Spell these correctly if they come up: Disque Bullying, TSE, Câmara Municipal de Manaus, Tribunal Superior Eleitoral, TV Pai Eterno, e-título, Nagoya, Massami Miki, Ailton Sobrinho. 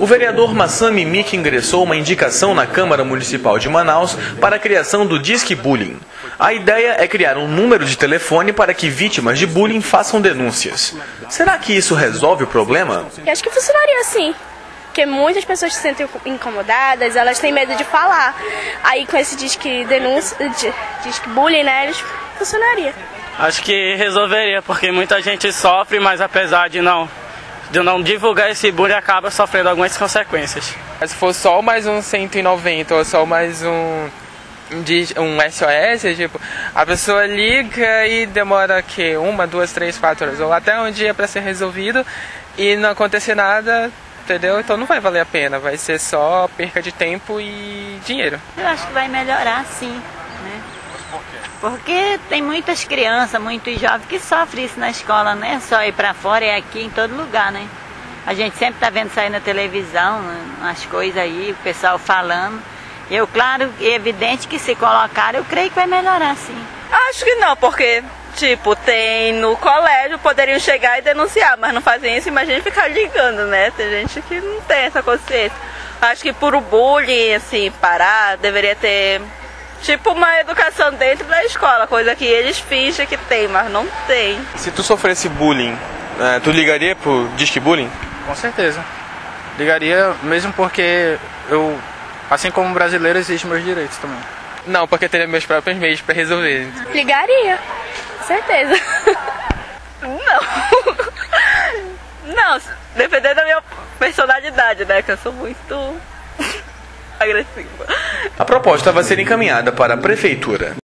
O vereador Massami Miki ingressou uma indicação na Câmara Municipal de Manaus para a criação do Disque Bullying. A ideia é criar um número de telefone para que vítimas de bullying façam denúncias. Será que isso resolve o problema? Eu acho que funcionaria sim, porque muitas pessoas se sentem incomodadas, elas têm medo de falar. Aí com esse disque bullying, né, eles funcionaria. Acho que resolveria, porque muita gente sofre, mas apesar de não divulgar esse bullying, acaba sofrendo algumas consequências. Se for só mais um 190 ou só mais um SOS, tipo, a pessoa liga e demora que 1, 2, 3, 4 horas ou até um dia para ser resolvido e não acontecer nada, entendeu? Então não vai valer a pena, vai ser só perca de tempo e dinheiro. Eu acho que vai melhorar sim, né? Porque tem muitas crianças, muitos jovens que sofrem isso na escola, né? Só ir pra fora, é aqui, em todo lugar, né? A gente sempre tá vendo sair na televisão, as coisas aí, o pessoal falando. Eu, claro, é evidente que se colocar, eu creio que vai melhorar, sim. Acho que não, porque, tipo, tem no colégio, poderiam chegar e denunciar, mas não fazem isso, imagina ficar ligando, né? Tem gente que não tem essa consciência. Acho que por o bullying, assim, parar, deveria ter... tipo uma educação dentro da escola, coisa que eles fingem que tem, mas não tem. Se tu sofresse bullying, tu ligaria pro Disque Bullying? Com certeza. Ligaria, mesmo porque eu, assim como brasileiro, exijo meus direitos também. Não, porque teria meus próprios meios pra resolver. Ligaria, com certeza. Não. Não, dependendo da minha personalidade, né, que eu sou muito agressiva. A proposta vai ser encaminhada para a prefeitura.